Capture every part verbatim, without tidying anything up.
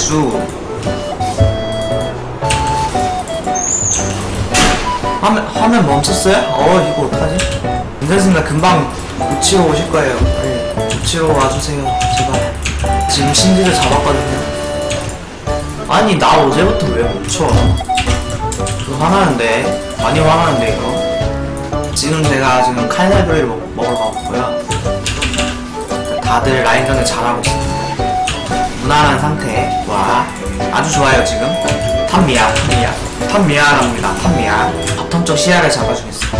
수 화면, 화면 멈췄어요? 어 이거 어떡하지? 괜찮습니다. 금방 고치러 오실 거예요. 네, 고치러 와주세요. 제가 지금 신지를 잡았거든요. 아니 나 어제부터 왜 멈춰? 그 화나는데 많이 화나는데 이거 지금 제가 지금 칼날브리를 먹으러 가봤고요. 다들 라인전을 잘하고 있습니다. 무난한 상태. 와 아주 좋아요. 지금 탑미야 탑미야 탑미야랍니다. 탑미야 바텀 쪽 시야를 잡아주겠습니다.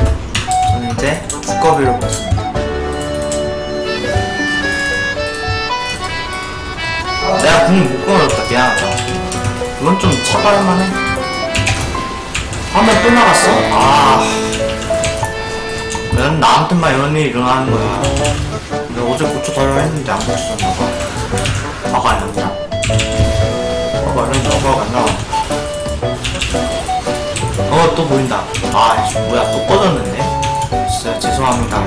저는 이제 두꺼비로 보겠습니다. 내가 궁 못 끊어졌다. 미안하다. 이건 좀 차가울만해. 한 번 또 나갔어? 아 난 나한테만 이런 일이 일어나는 거야. 근데 어제 고쳐달라 했는데 안 고쳐졌나봐. 아가 안 나온다. 아가 안 나온다. 아가 안 나와. 어, 또 보인다. 아, 뭐야, 또 꺼졌는데? 진짜 죄송합니다.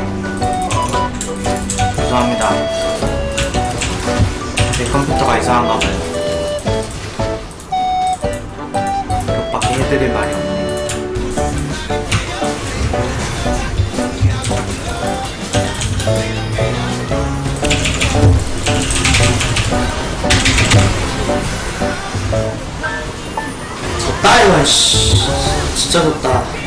죄송합니다. 제 컴퓨터가 이상한가 봐요. 이것밖에 해드릴 말이 없네. 졌다 이건 씨 진짜 졌다.